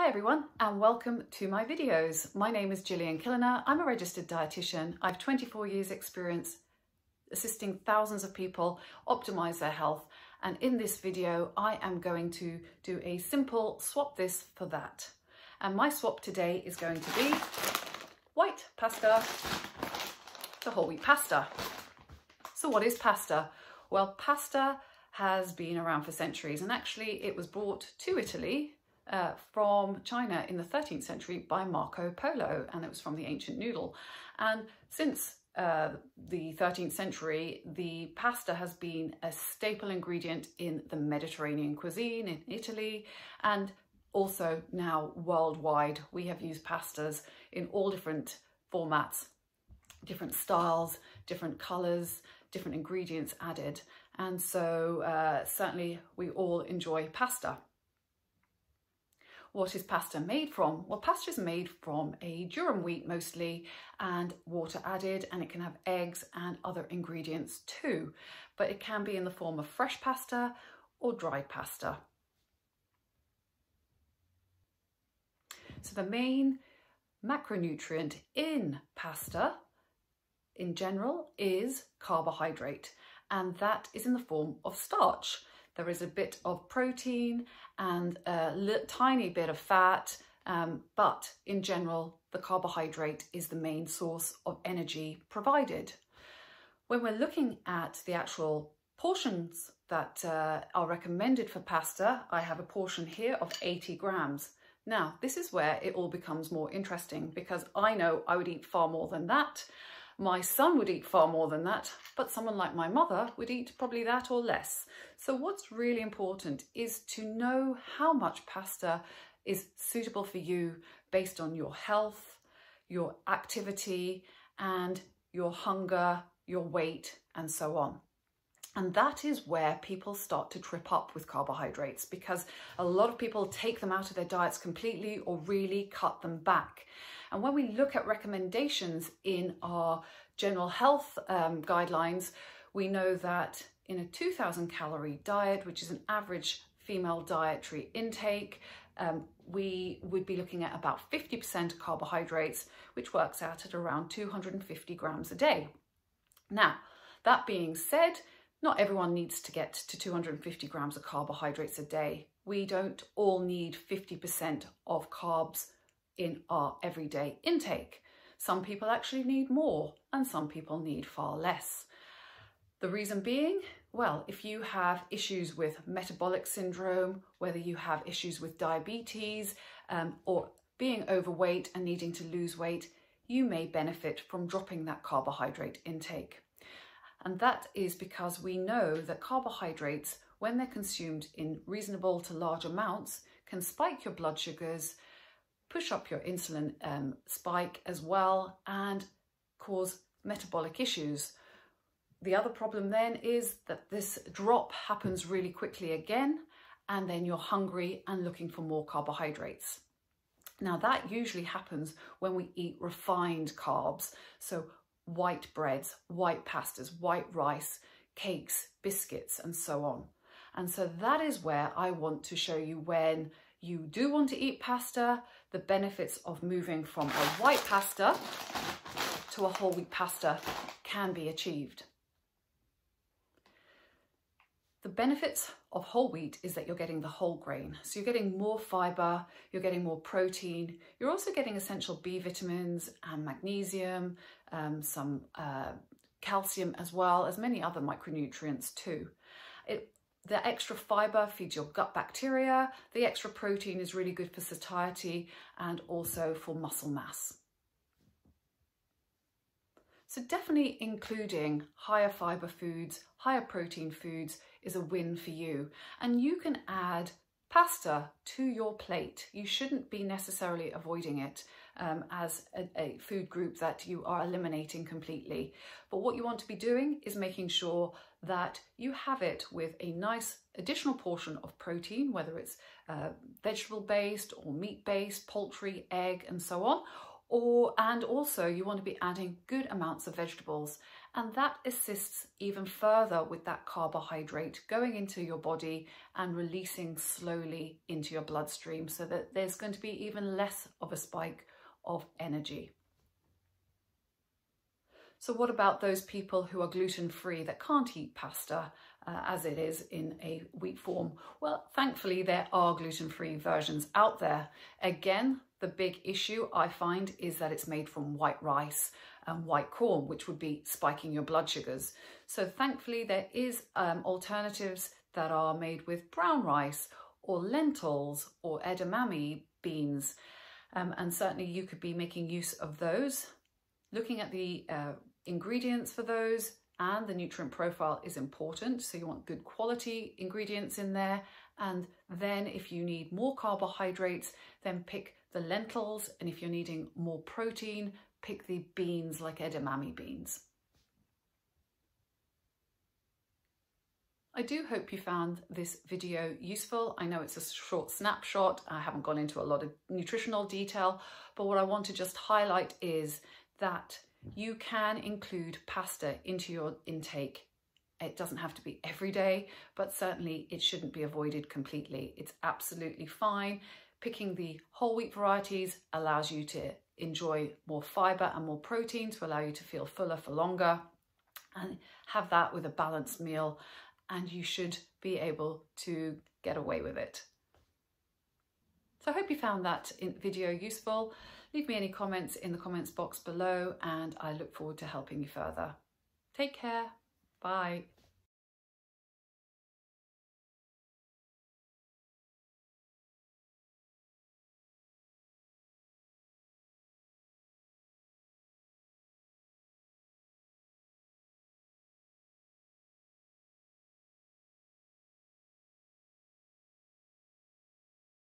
Hi everyone and welcome to my videos. My name is Gillian Killiner. I'm a registered dietitian. I have 24 years experience assisting thousands of people optimize their health, and in this video I am going to do a simple swap this for that. And my swap today is going to be white pasta to whole wheat pasta. So what is pasta? Well, pasta has been around for centuries, and actually it was brought to Italy from China in the 13th century by Marco Polo, and it was from the ancient noodle. And since the 13th century, the pasta has been a staple ingredient in the Mediterranean cuisine in Italy, and also now worldwide we have used pastas in all different formats, different styles, different colours, different ingredients added, and so certainly we all enjoy pasta. What is pasta made from? Well, pasta is made from a durum wheat mostly, and water added, and it can have eggs and other ingredients too. But it can be in the form of fresh pasta or dried pasta. So the main macronutrient in pasta in general is carbohydrate, and that is in the form of starch. There is a bit of protein and a tiny bit of fat, but in general, the carbohydrate is the main source of energy provided. When we're looking at the actual portions that are recommended for pasta, I have a portion here of 80 grams. Now, this is where it all becomes more interesting, because I know I would eat far more than that. My son would eat far more than that, but someone like my mother would eat probably that or less. So what's really important is to know how much pasta is suitable for you based on your health, your activity, and your hunger, your weight, and so on. And that is where people start to trip up with carbohydrates, because a lot of people take them out of their diets completely or really cut them back. And when we look at recommendations in our general health guidelines, we know that in a 2,000 calorie diet, which is an average female dietary intake, we would be looking at about 50% carbohydrates, which works out at around 250 grams a day. Now, that being said, not everyone needs to get to 250 grams of carbohydrates a day. We don't all need 50% of carbs in our everyday intake. Some people actually need more, and some people need far less. The reason being, well, if you have issues with metabolic syndrome, whether you have issues with diabetes or being overweight and needing to lose weight, you may benefit from dropping that carbohydrate intake. And that is because we know that carbohydrates, when they're consumed in reasonable to large amounts, can spike your blood sugars, push up your insulin spike as well, and cause metabolic issues. The other problem then is that this drop happens really quickly again, and then you're hungry and looking for more carbohydrates. Now, that usually happens when we eat refined carbs, so white breads, white pastas, white rice, cakes, biscuits, and so on. And so that is where I want to show you, when you do want to eat pasta, the benefits of moving from a white pasta to a whole wheat pasta can be achieved. The benefits of whole wheat is that you're getting the whole grain. So you're getting more fibre, you're getting more protein, you're also getting essential B vitamins and magnesium, some calcium as well, as many other micronutrients too. The extra fibre feeds your gut bacteria, the extra protein is really good for satiety and also for muscle mass. So definitely including higher fibre foods, higher protein foods is a win for you. And you can add pasta to your plate. You shouldn't be necessarily avoiding it as a food group that you are eliminating completely. But what you want to be doing is making sure that you have it with a nice additional portion of protein, whether it's vegetable based or meat based, poultry, egg, and so on. And also you want to be adding good amounts of vegetables, and that assists even further with that carbohydrate going into your body and releasing slowly into your bloodstream, so that there's going to be even less of a spike of energy. So what about those people who are gluten-free that can't eat pasta as it is in a wheat form? Well, thankfully there are gluten-free versions out there. Again, the big issue I find is that it's made from white rice and white corn, which would be spiking your blood sugars. So thankfully there is alternatives that are made with brown rice or lentils or edamame beans. And certainly you could be making use of those. Looking at the ingredients for those and the nutrient profile is important. So you want good quality ingredients in there. And then if you need more carbohydrates, then pick the lentils. And if you're needing more protein, pick the beans like edamame beans. I do hope you found this video useful. I know it's a short snapshot. I haven't gone into a lot of nutritional detail, but what I want to just highlight is that you can include pasta into your intake. It doesn't have to be every day, but certainly it shouldn't be avoided completely. It's absolutely fine. Picking the whole wheat varieties allows you to enjoy more fiber and more protein to allow you to feel fuller for longer, and have that with a balanced meal, and you should be able to get away with it. So I hope you found that video useful. Leave me any comments in the comments box below, and I look forward to helping you further. Take care. Bye.